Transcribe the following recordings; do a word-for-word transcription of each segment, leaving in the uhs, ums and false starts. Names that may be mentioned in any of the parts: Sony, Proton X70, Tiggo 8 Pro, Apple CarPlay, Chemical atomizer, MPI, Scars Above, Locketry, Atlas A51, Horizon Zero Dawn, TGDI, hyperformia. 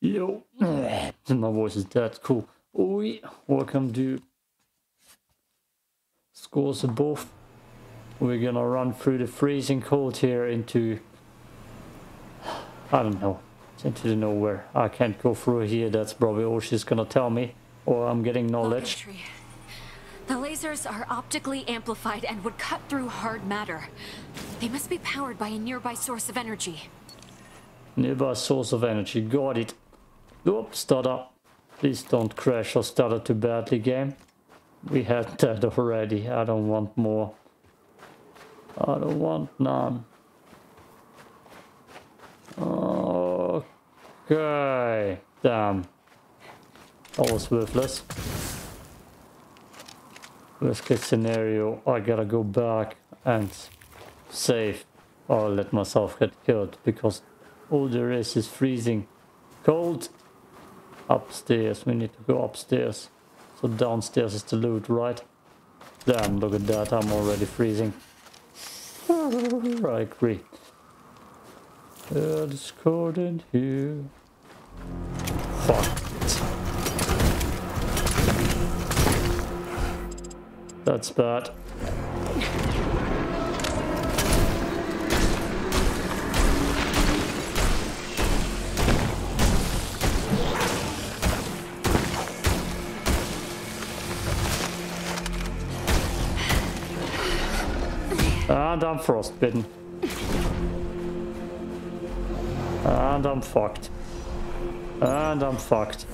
Yo, my voice is that's cool. Oh yeah, welcome to Scars Above. We're gonna run through the freezing cold here into, I don't know, into the nowhere. I can't go through here. That's probably all she's gonna tell me, or I'm getting knowledge. Locketry. The lasers are optically amplified and would cut through hard matter. They must be powered by a nearby source of energy. Nearby source of energy. Got it. Oops, stutter. Please don't crash or stutter too badly, game. We had that already. I don't want more. I don't want none. Okay. Damn. That was worthless. Worst case scenario, I gotta go back and save. Or let myself get killed, because all there is is freezing cold. Upstairs, we need to go upstairs. So downstairs is the loot, right? Damn, look at that, I'm already freezing. I agree. It is cold in here. Fuck it. That's bad. And I'm frostbitten. And I'm fucked. And I'm fucked.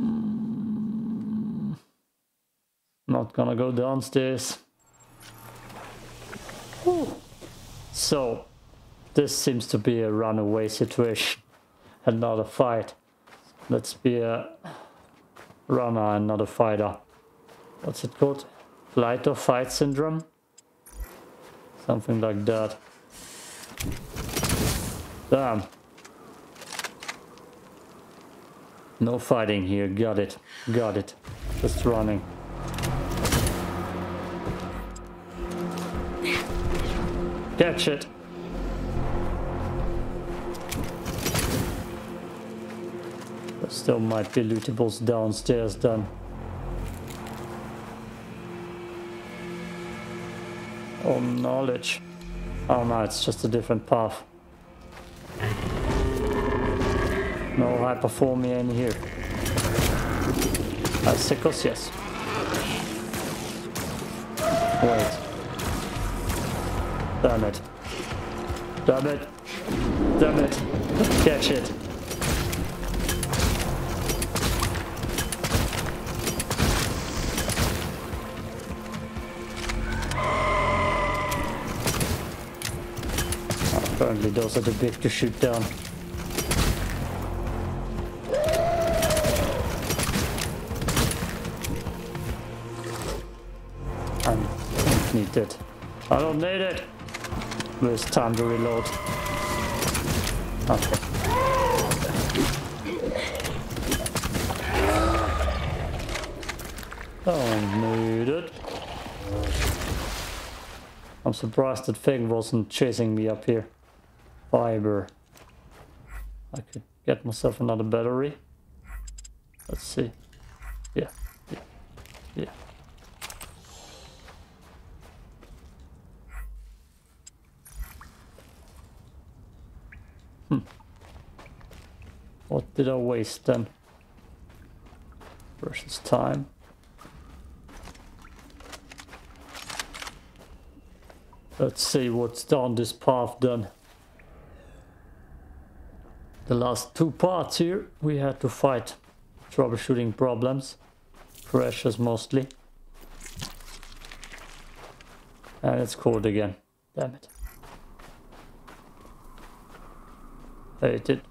Mm. Not gonna go downstairs. Whew. So, this seems to be a runaway situation. Another fight. Let's be a runner, another fighter. What's it called? Flight or fight syndrome? Something like that. Damn. No fighting here. Got it. Got it. Just running. Catch it. There still might be lootables downstairs then. Oh, knowledge. Oh no, it's just a different path. No hyperformia in here. Uh, sickles, yes. Wait. Damn it. Damn it. Damn it. Catch it. Apparently those are the big to shoot down. I don't need it. I don't need it! It's time to reload. Okay. Don't need it. I'm surprised that thing wasn't chasing me up here. Fiber. I could get myself another battery. Let's see. Yeah, yeah, yeah. Hmm. What did I waste then? Precious time. Let's see what's down this path then. The last two parts here, we had to fight troubleshooting problems, crashes mostly. And it's cold again. Damn it. Hate it.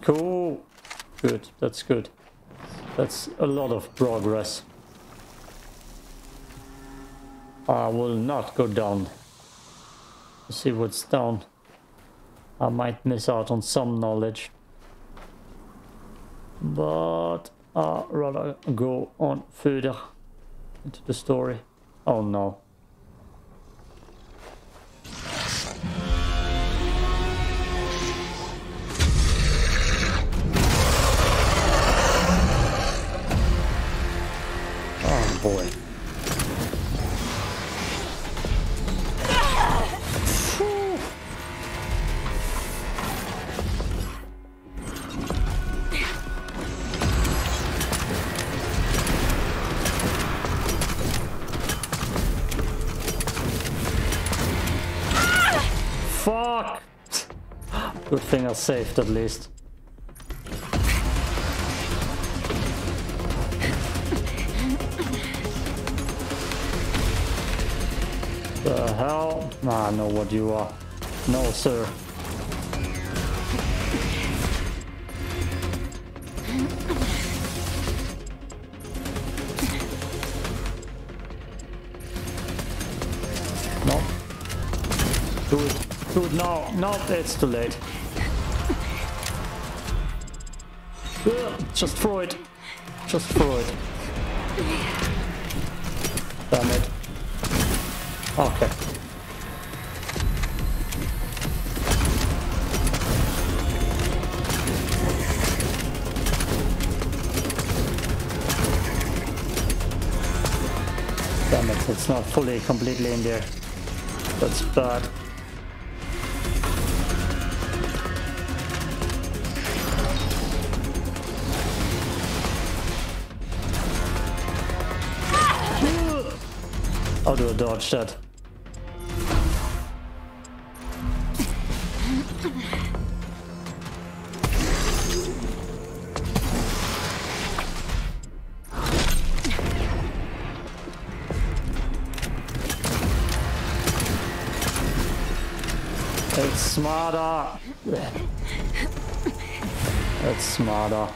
Cool. Good. That's good. That's a lot of progress. I will not go down. Let's see what's down. I might miss out on some knowledge. But I'd rather go on further into the story. Oh no. Oh boy. Fuck! Good thing I saved at least. The hell? I know what you are. No, sir. No. Do it. Dude, no, no, it's too late. Ugh, just throw it. Just throw it. Damn it. Okay. Damn it, it's not fully, completely in there. That's bad. How do I dodge that? It's smarter. It's smarter.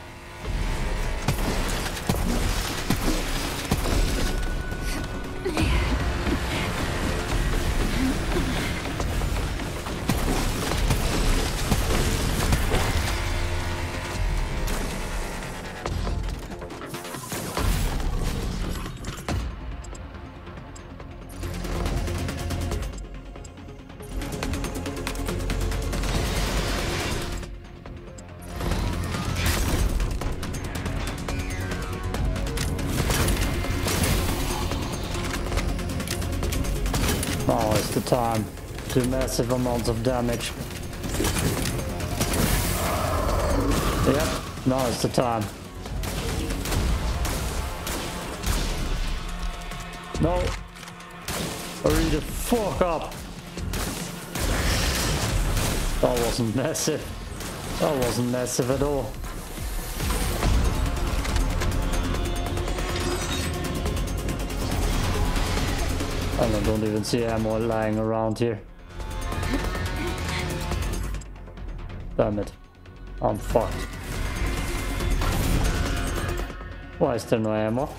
Now is the time to do massive amounts of damage. Yep, now is the time. No! Hurry the fuck up! That wasn't massive. That wasn't massive at all. And I don't even see ammo lying around here. Damn it. I'm fucked. Why is there no ammo?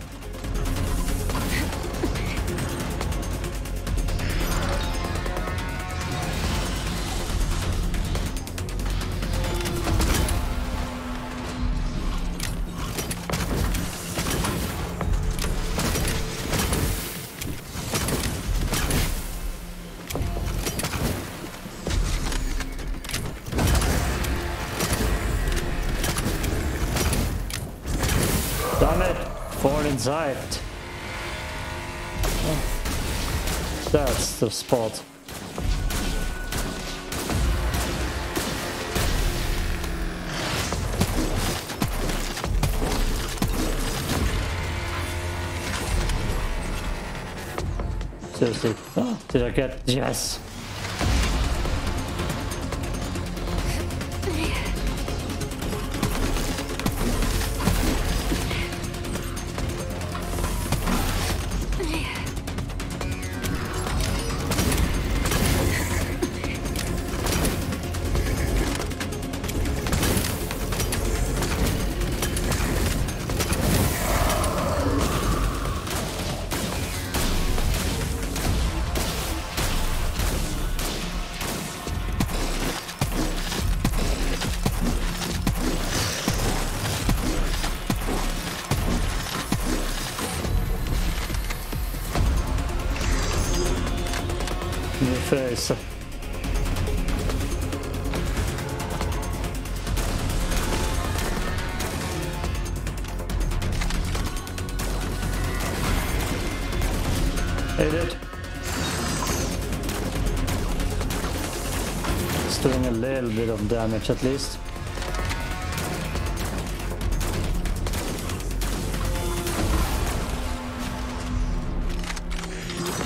Damn it! Fall inside! Oh. That's the spot. Seriously, oh, did I get? Yes! place. Hit it. It's doing a little bit of damage at least.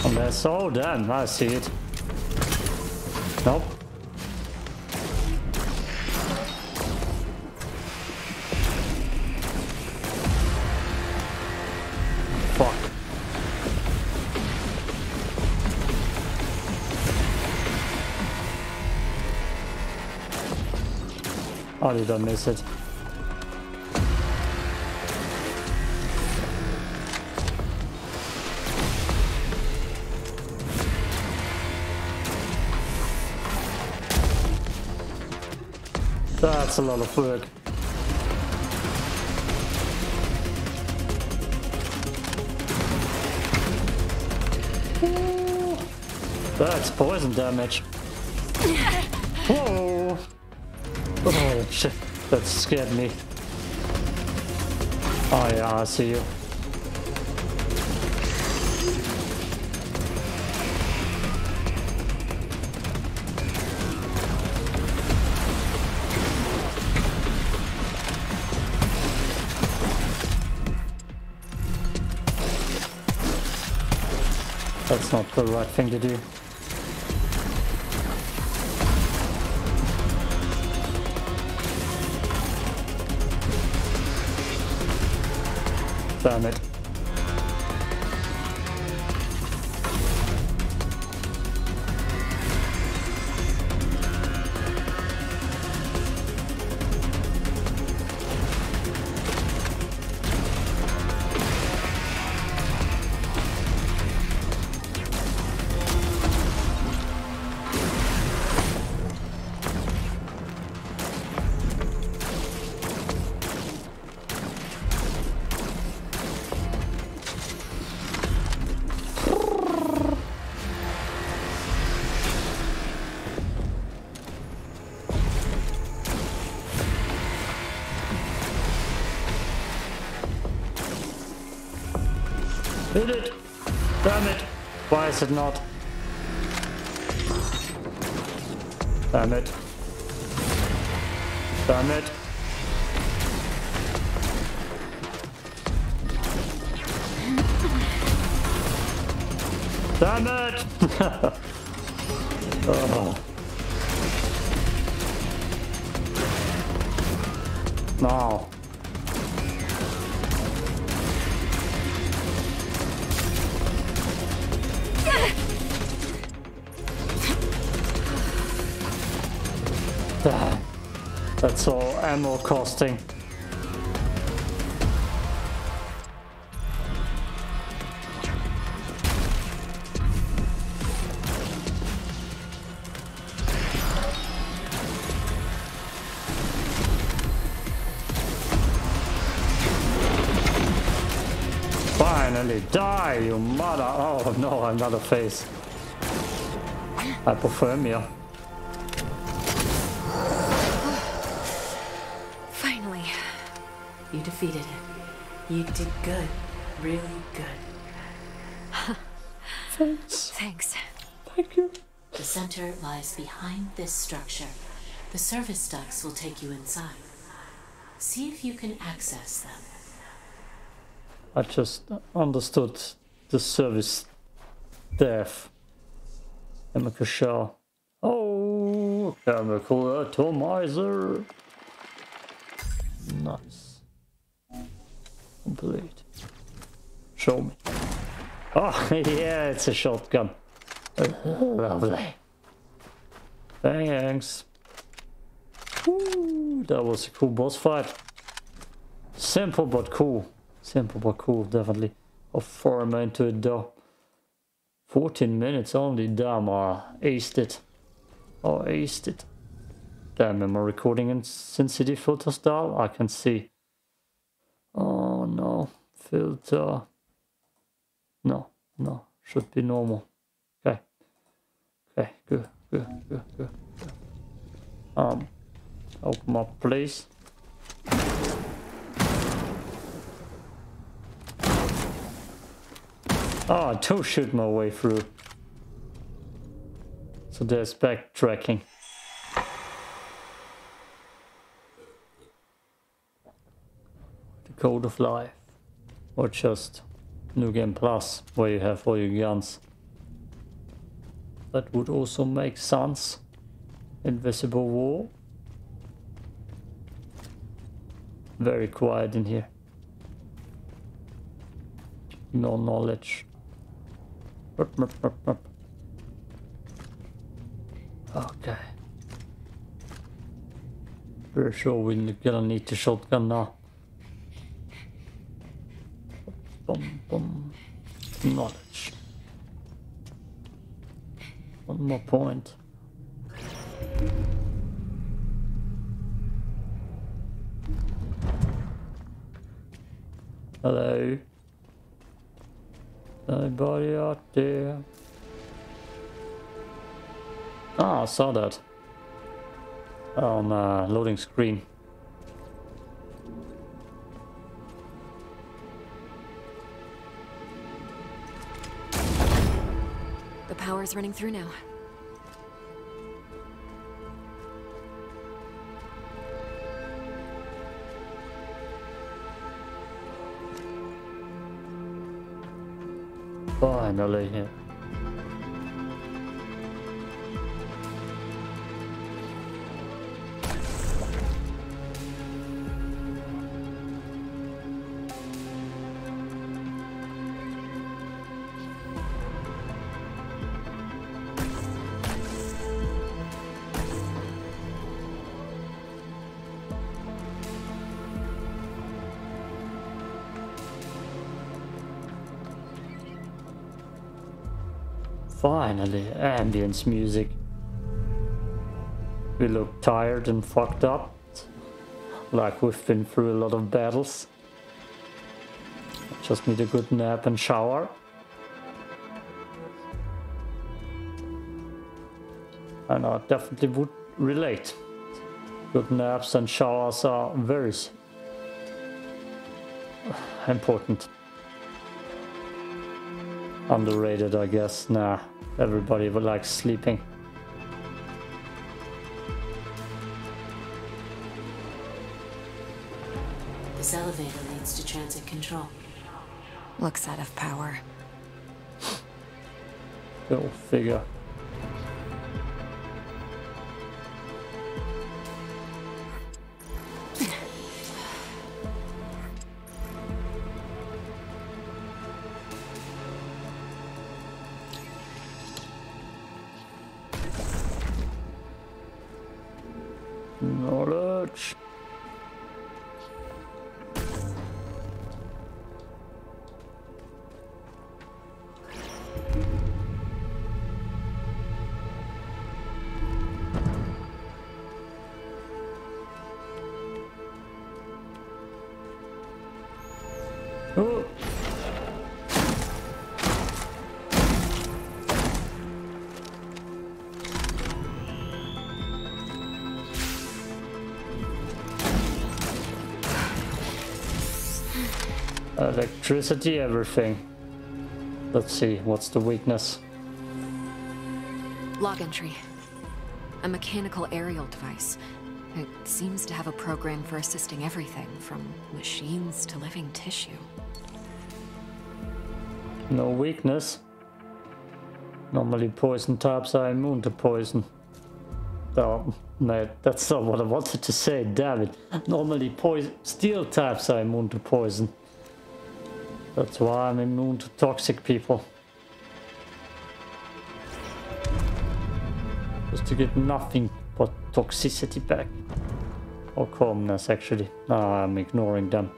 Unless, oh damn, I see it. Nope. Oh, did I miss it? That's a lot of work. Ooh, that's poison damage. Whoa! Oh shit, that scared me. Oh yeah, I see you. That's not the right thing to do. Damn it. Hit it! Damn it! Why is it not? Damn it. Damn it. Damn it! Oh. No. That's all ammo costing. Finally, die, you mother. Oh no, another face. Hyperformia. You defeated it. You did good. Really good. Thanks. Thanks. Thank you. The center lies behind this structure. The service ducts will take you inside. See if you can access them. I just understood the service death. Chemical shell. Oh, chemical atomizer. Nice. Complete. Show me. Oh, yeah, it's a shotgun. Lovely. Thanks. Woo, that was a cool boss fight. Simple but cool. Simple but cool, definitely. I'll farm into it though. fourteen minutes only, damn, I aced it. I aced it. Damn, am I recording in Sin City filter style? I can see. Oh no, filter, no, no, should be normal, okay, Okay, good, good, good, good, good. Um, open up, please. Oh, I too shoot my way through. So there's backtracking. The code of life. Or just New Game Plus, where you have all your guns. That would also make sense. Invisible wall. Very quiet in here. No knowledge. Okay. Pretty sure we're gonna need the shotgun now. Boom, boom. Knowledge. One more point. Hello. Anybody out there? Ah, oh, I saw that on a loading screen. The power is running through now. Finally here. Finally, ambience music. We look tired and fucked up, like we've been through a lot of battles. Just need a good nap and shower. And I definitely would relate. Good naps and showers are very important. Underrated, I guess. Nah, everybody would like sleeping. This elevator leads to transit control. Looks out of power. Go figure. Knowledge. Oh. Electricity, everything. Let's see, what's the weakness? Locketry. A mechanical aerial device. It seems to have a program for assisting everything, from machines to living tissue. No weakness. Normally poison types are immune to poison. Oh, no, that's not what I wanted to say, damn it. Normally poison steel types are immune to poison. That's why I'm immune to toxic people. Just to get nothing but toxicity back. Or calmness, actually. No, I'm ignoring them.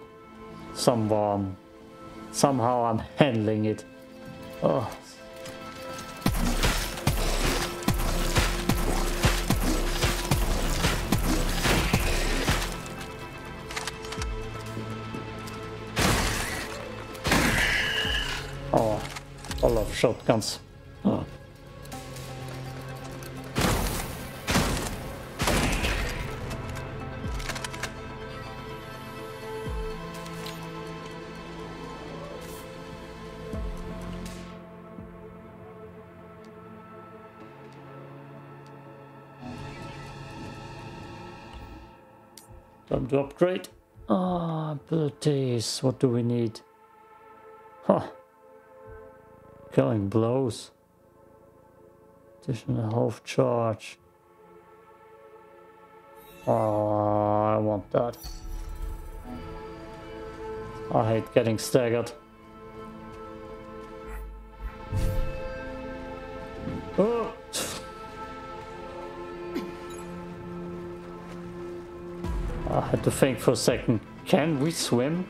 Someone, somehow I'm handling it. Oh. Shotguns. Oh. Time to upgrade. Ah, abilities. What do we need? Huh. Killing blows. Additional health charge. Oh, I want that. I hate getting staggered. Oh. I had to think for a second. Can we swim?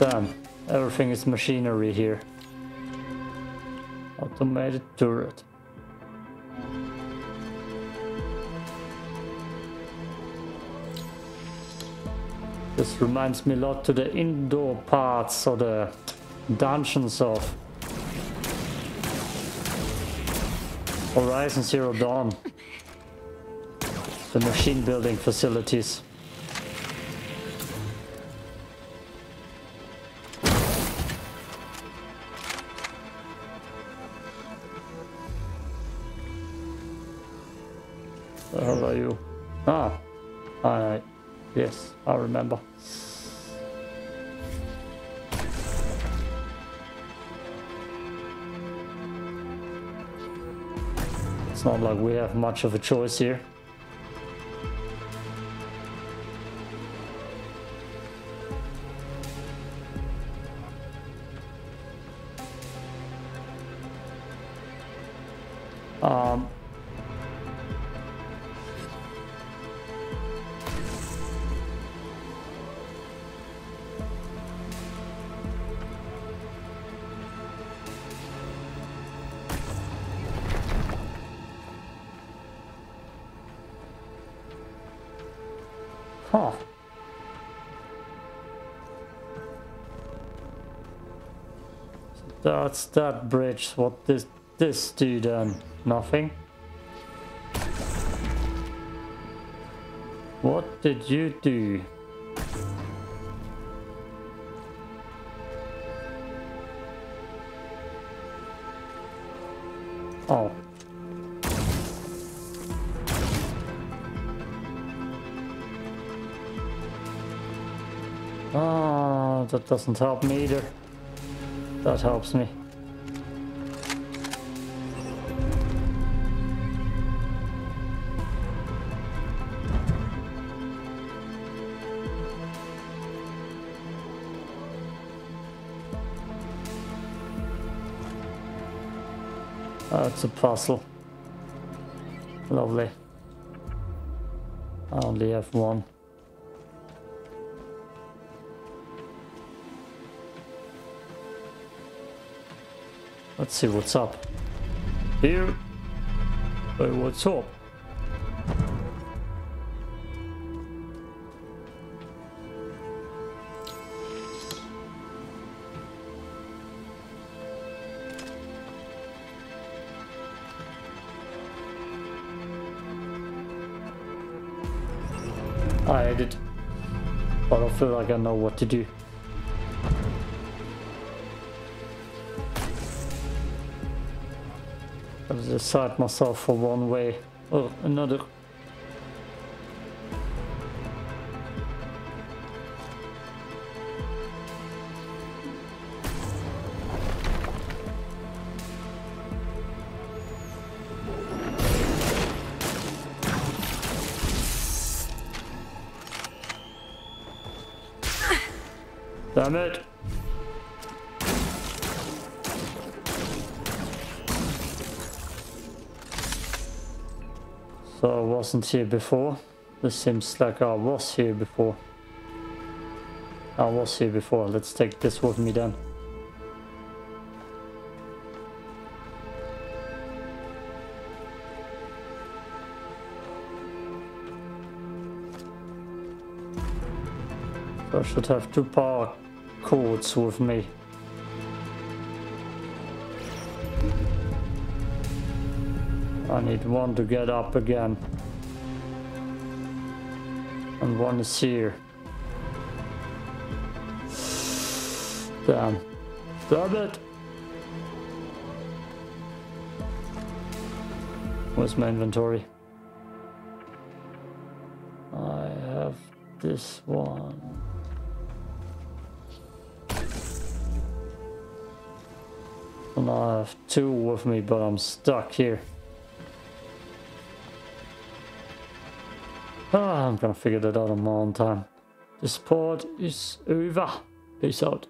Damn, everything is machinery here. Automated turret. This reminds me a lot to the indoor parts or the dungeons of Horizon Zero Dawn. The machine building facilities. How are you? Ah, I, yes, I remember. It's not like we have much of a choice here. Um. Huh. So that's that bridge. What does this do then? Nothing. What did you do? Oh. Ah, that doesn't help me either. That helps me. That's a puzzle. Lovely. I only have one. Let's see what's up here. Hey, what's up? I hate it, but I feel like I know what to do. Decide myself for one way or another. Damn it. So I wasn't here before. This seems like I was here before. I was here before. Let's take this with me then. So I should have two power cords with me. I need one to get up again, and one is here. Damn. Damn it! Where's my inventory? I have this one. And I have two with me, but I'm stuck here. Ah, I'm gonna figure that out on my own time. This part is over. Peace out.